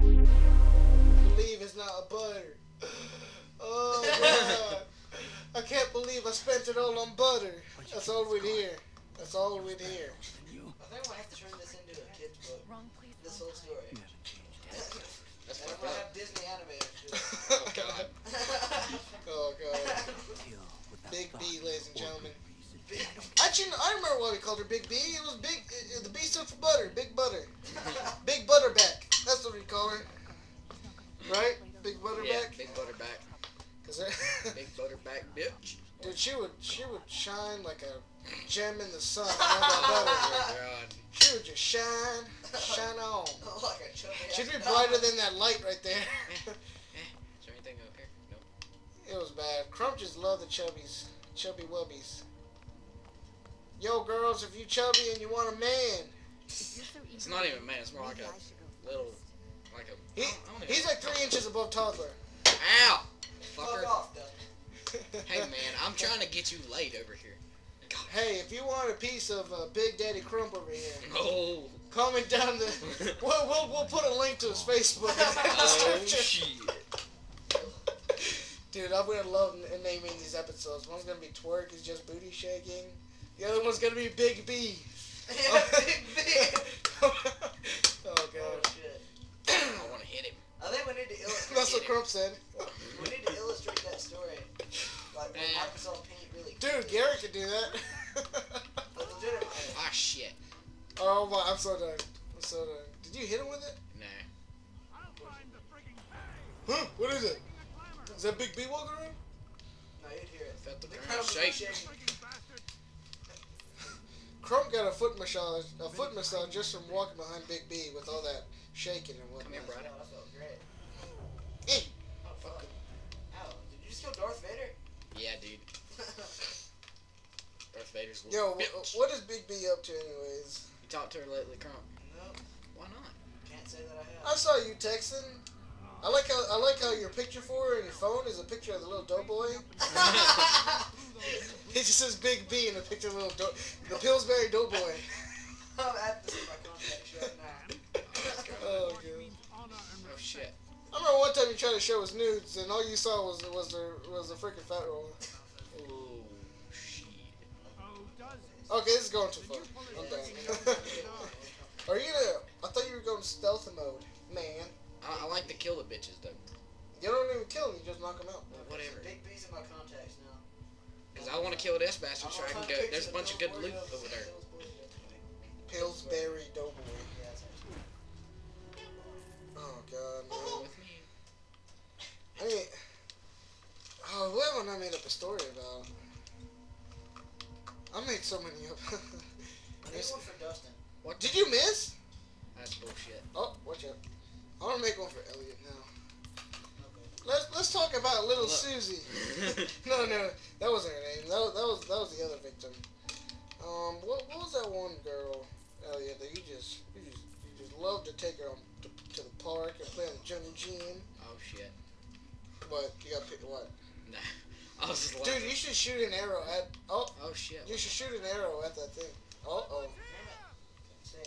Believe it's not a butter. Oh God. I can't believe I spent it all on butter. That's all we'd hear. That's all we'd hear. I think we'll have to turn this into a kid's book. This whole story. Yeah. That's why we'll have Disney anime. Oh God. Oh God. Big B, ladies and gentlemen. I remember why we called her Big B. It was big. The B stood for butter. Big butter. Big butterback. That's what we call her. Right? Big butterback. Yeah, big butterback. Big butterback bitch. Dude, she would shine like a gem in the sun. Oh God. She would just shine on. She'd be brighter than that light right there. Is there anything up here? Nope. It was bad. Crump just loved the chubbies. Chubby wubbies. Yo, girls, if you chubby and you want a man. It's not even a man. It's more like a little, like a... He's like 3 inches above toddler. Ow! Fucker. Fuck off, Doug. Hey, man, I'm trying to get you laid over here. God. Hey, if you want a piece of Big Daddy Crump over here, comment down the... we'll put a link to his Facebook in the description. Dude, I'm going to love naming these episodes. One's going to be Twerk is just booty shaking. The other one's gonna be Big B. Yeah, Big B. Oh God. Oh shit. I want to hit him. I think we need to illustrate. That's what Crump said. We need to illustrate that story. Like when Microsoft Paint really. Dude, Gary could do that. Ah shit. Oh my, I'm so done. I'm so done. Did you hit him with it? Nah. I'll find the freaking thing. Huh? What is it? Is that Big B walking around? No, you'd hear it. Felt the ground shaking. Crump got a foot massage just from walking behind Big B with all that shaking and whatnot. Come here, Brian. That felt great. Eh. Oh, fuck. Ow. Did you just kill Darth Vader? Yeah, dude. Darth Vader's a little bitch. Yo, what is Big B up to anyways? You talked to her lately, Crump? No. Why not? Can't say that I have. I saw you texting. I like how your picture for her in your phone is a picture of the little doughboy. It just says Big B in the picture of the little the Pillsbury Doughboy. I'm at this in my contacts right now. Oh, God. Oh shit. I remember one time you tried to show us nudes and all you saw was the freaking fat roll. Oh shit. Okay, this is going too far. I'm done. Are you gonna? I thought you were going stealth mode, man. I like to kill the bitches, though. You don't even kill them, you just knock them out. Well, whatever. Big B's in my contacts now. Because I want to kill this bastard so I can go. There's a bunch of good loot over there. Pillsbury Doughboy. Oh, God, man. I mean, what have I made up a story about? I made so many up. I need one for Dustin. What? Did you miss? That's bullshit. Oh, watch out. I want to make one for Elliot now. Okay. Let's talk about little Susie. No, that wasn't her name. That was the other victim. What was that one girl, Elliot, that you just loved to take her to the park and play on the jungle gym? Oh shit! But you got picked what? Nah, I was just. Dude, you should shoot an arrow at. Oh shit! You should shoot an arrow at that thing. Oh. Save.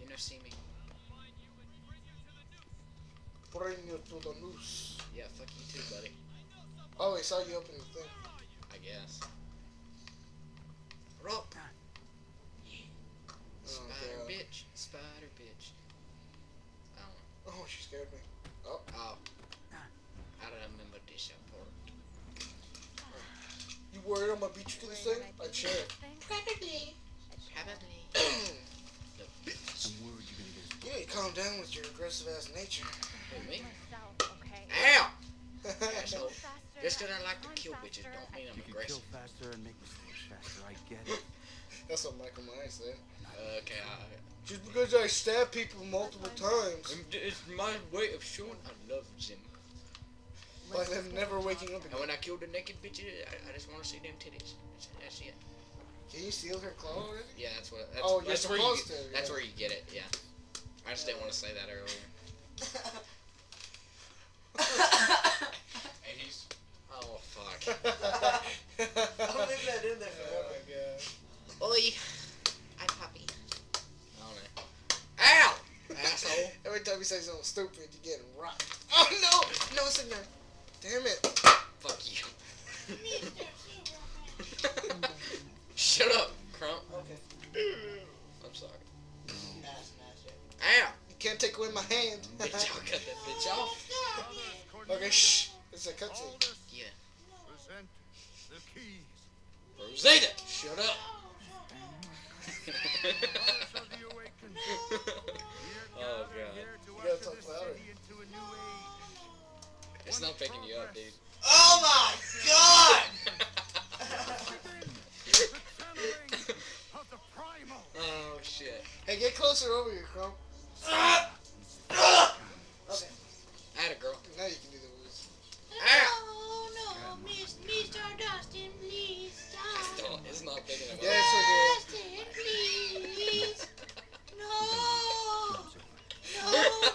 You never see me. Bring you to the noose. Yeah, fuck you too, buddy. Oh, he saw you open the thing. I guess. Rock. Yeah. Spider bitch. Spider bitch. I don't know. Oh, she scared me. Oh. I don't remember this part. You worried I'm gonna beat you to this thing? I'd share it. Probably. I'm worried you're gonna get it. You need to calm down with your aggressive ass nature. Me? Ow! So, just because I like to kill bitches don't mean I'm aggressive. You can kill faster and make mistakes faster, I get it. That's what Michael Myers said. Okay, just because I stab people multiple times. It's my way of showing I love them. Like them never waking up again. And when I kill the naked bitches, I just want to see them titties. That's it. Can you seal her claw already? Yeah, that's what. That's where you get, that's where you get it, yeah. I just didn't want to say that earlier. And he's oh fuck. I'll leave that in there forever. Oh my God. Oi. Hi, puppy. I don't know. Ow! Asshole. time you say something stupid, you get rocked. Oh no! No, it's in there. Damn it. Fuck you. Shut up, Crump. Okay. I'm sorry. Ow! You can't take away my hand. Bitch, y'all cut that bitch off. Okay, shh. It's a cutscene. Yeah. Rosita! Shut up! Oh, God. It's not picking you up, dude. Oh, my God! Oh, shit. Hey, get closer over here, Chrome. Okay. I had a girl. Now you can do the woods. Oh, no, Mr. Dustin, please stop. It's not big enough. Yeah, it's okay. Dustin, please. No. No, Dustin.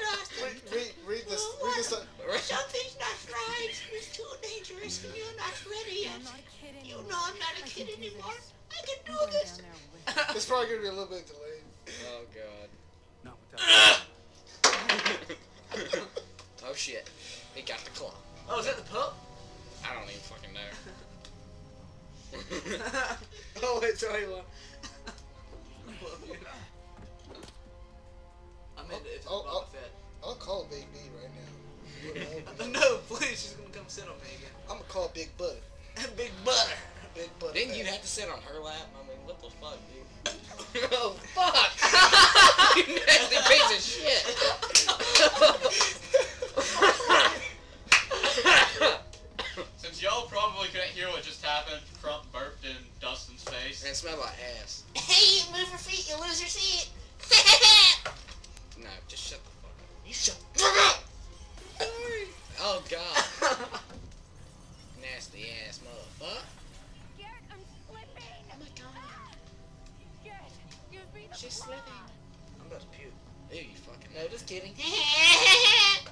Read this. No, read this. Something's not right. It's too dangerous, and you're not ready yet. You know I'm not a kid anymore. I can do this. It's probably going to be a little bit delayed. Oh, God. Not without Oh, shit. It got the claw. Oh, is that the pup? I don't even fucking know. Oh, it's only one. I love you. I mean, if it's Boba Fett. I'll call Big B right now. No, please. She's going to come sit on me again. I'm going to call Big Butter. Big Butter. Big Butter. Then you'd have to sit on her lap. I mean, what the fuck, dude? Oh, fuck. You nasty piece of shit. Since y'all probably couldn't hear what just happened, Crump burped in Dustin's face. Man, it smelled like ass. Hey, you move your feet, you lose your seat. No, just shut the fuck up. You shut the fuck up! Oh, God. Nasty ass motherfucker. Garrett, I'm slipping. Oh, my God. Garrett, you're being a she's slipping. I'm about to puke. Ew, you fucking no, just kidding. Fucking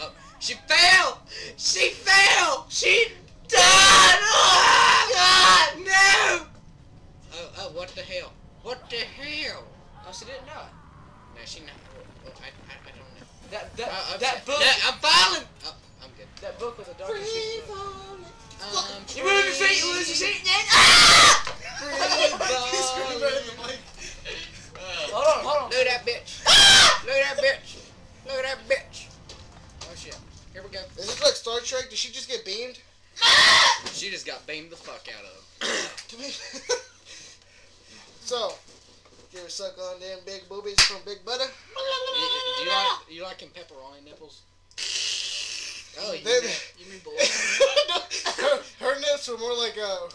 up. She fell! She fell! She died! Oh, God, no! Oh, what the hell? What the hell? Oh, she didn't know it. No, she not. Oh, I don't know. That book. I'm falling! Oh, I'm good. That book was a dark shit. You move your feet, you lose your seat, Ned. Ah! He's screaming right in the mic. Hold on. Look at that bitch. Look at that bitch. Look at that bitch. Oh, shit. Here we go. Is this like Star Trek? Did she just get beamed? She just got beamed the fuck out of. So, you ever suck on them big boobies from Big Butter? Do you like them pepperoni nipples? Oh, you mean balloons? her nips were more like no,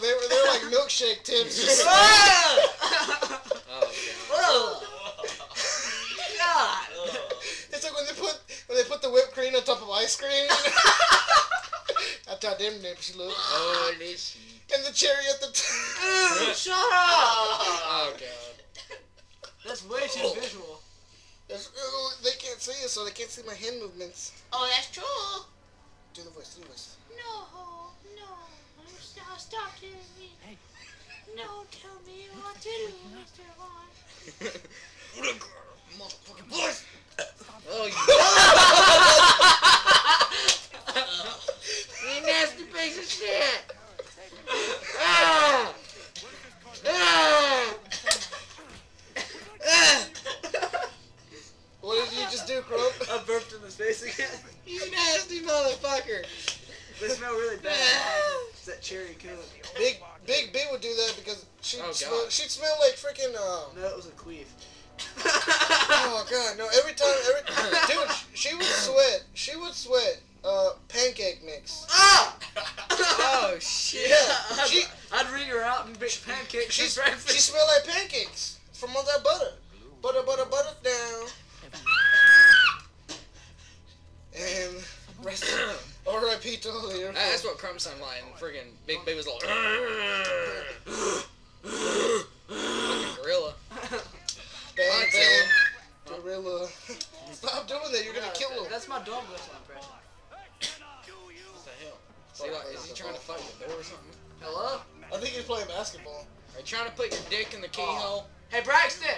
they were like milkshake tips. Oh, God. God. It's like when they put the whipped cream on top of ice cream. That's how them nips look. Oh, this. And the cherry at the top. Shut up! Oh, God. That's way too visual. They can't see it, so they can't see my hand movements. Oh, that's true. Do the voice, do the voice. No. Stop telling me. Hey. No, tell me what to do, Mr. Vaughn. Motherfucking voice! Oh, you nasty piece of shit! What did you just do, Croak? I burped in his face again. You nasty motherfucker. They smell really bad. It's that cherry coke. Big B would do that because she'd smell like freaking. No, it was a queef. Oh, God, no! Every time, dude, she would sweat. Pancake mix. Ah! Oh, shit! Yeah, I'd ring her out and bitch pancakes. She smelled like pancakes from all that butter. Butter down. And rest R.I.P. to all the that's what Crumb sounded like. And friggin' Big B was like fucking gorilla. Bang, bang. Gorilla. Stop doing that. You're gonna kill him. That's my dog whistle impression. What the hell? Is he trying to fight the door or something? Hello? I think he's playing basketball. Are you trying to put your dick in the keyhole? Hey, Braxton!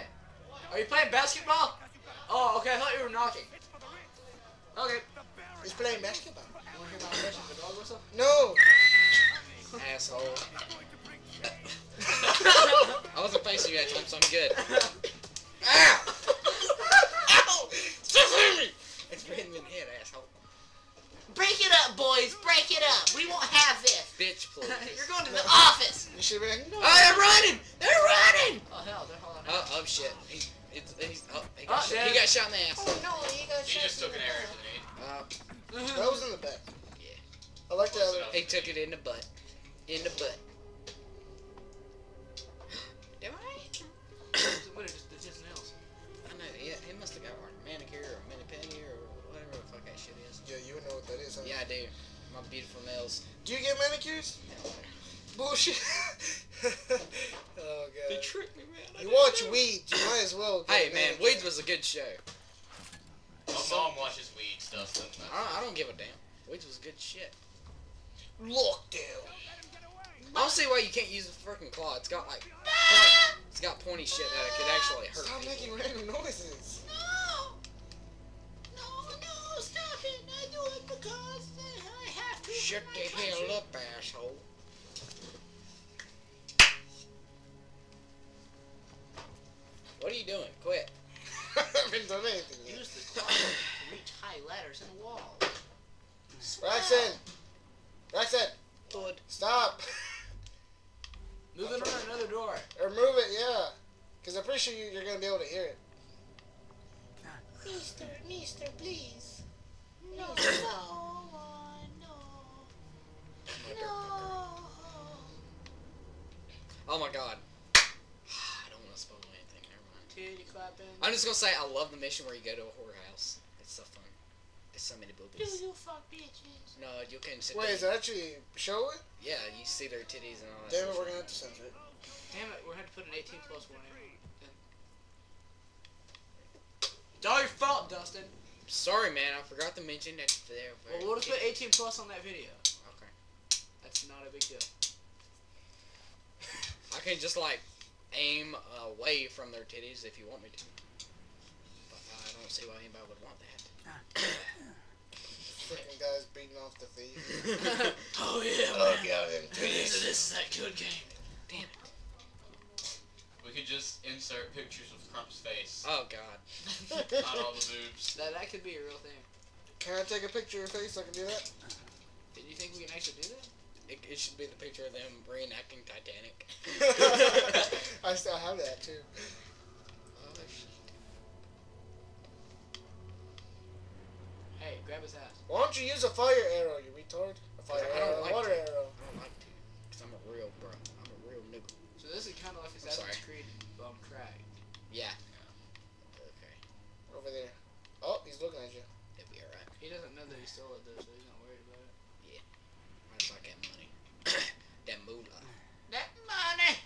Are you playing basketball? Oh, okay, I thought you were knocking. Okay. He's playing basketball. You want to hear my impression of the dog whistle? No! Asshole. I wasn't facing you that time, so I'm good. Ow! Ow! Stop hitting me! It's hitting me in the head, asshole. Break it up, boys! Break it up! We won't have this! Bitch, please. You're going to the office! You should be like, no. Oh, they're running! They're running! Oh, hell, they're holding out. Oh, oh, shit. He got shot in the ass. Oh, no, he got shot. He just took an arrow to the knee. That was in the back. Yeah. I like that other one. He took it in the butt. In the butt. Am I? What are his nails? I know, yeah, he must have got one. Manicure or mini pedicure or whatever the fuck that shit is. Yeah, you know what that is, huh? Yeah, I do. My beautiful nails. Do you get manicures? No. Bullshit. Oh, God. They tricked me, man. You watch Weeds. You might as well get manicure. Man, Weeds was a good show. My mom watches Weeds, Dustin. I don't give a damn. Weeds was good shit. Lockdown. I don't see why you can't use the freaking claw. It's got like... It's got pointy shit that it could actually hurt Stop people. Making random noises. No! No, stop it. I do it because I have to... Shut the hell up, asshole. What are you doing? Quit. I haven't done anything yet. Use the claw to reach high ladders and walls. Braxton! Braxton! Good. Stop! Move it around another door. Or move it, yeah. Because I'm pretty sure you're going to be able to hear it. Mister, please. No, no. Oh my God. I don't want to spoil anything. Never mind. I'm just going to say I love the mission where you go to a whorehouse. It's so fun. There's so many boobies. Do you fuck bitches? No, you can sit Wait, is that actually show it? Yeah, you see their titties and all that. Damn it, we're going to have to censor it. Damn it, we're going to have to put an 18+1 in. It's all your fault, Dustin. Sorry, man. I forgot to mention that there. Well, we'll just put 18+ on that video. Okay. That's not a big deal. I can just, like, aim away from their titties if you want me to. But I don't see why anybody would want that. Freaking guys beating off the thief. Oh, yeah, man. Got him. This is that good game. Damn it. We could just insert pictures of Crump's face. Oh, God. Not all the boobs. That could be a real thing. Can I take a picture of your face so I can do that? Do you think we can actually do that? It should be the picture of them reenacting Titanic. I still have that, too. Oh, shit. Hey, grab his ass. Why don't you use a fire arrow, you retard? A fire arrow, like a water arrow. I don't like to, because I'm a real bro. I'm a real nigga. So this is kind of like his Assassin's Creed crack. Yeah. Okay. Over there. Oh, he's looking at you. It'll be alright. He doesn't know that he stole it, though, so he's not worried about it. Yeah. I just like that money. That moolah. That money!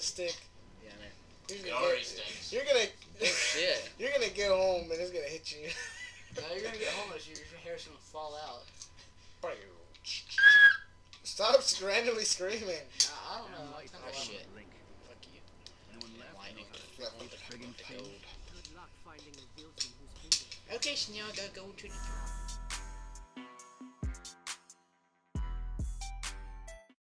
Stick. Yeah, I know. It already stinks. You're gonna get home and it's gonna hit you. No, you're gonna get home and your hair's gonna fall out. Stop randomly screaming. I don't know. Like that shit. Fuck you. No one left. Lightning. Good luck finding a building who's Okay, so now I gotta go to the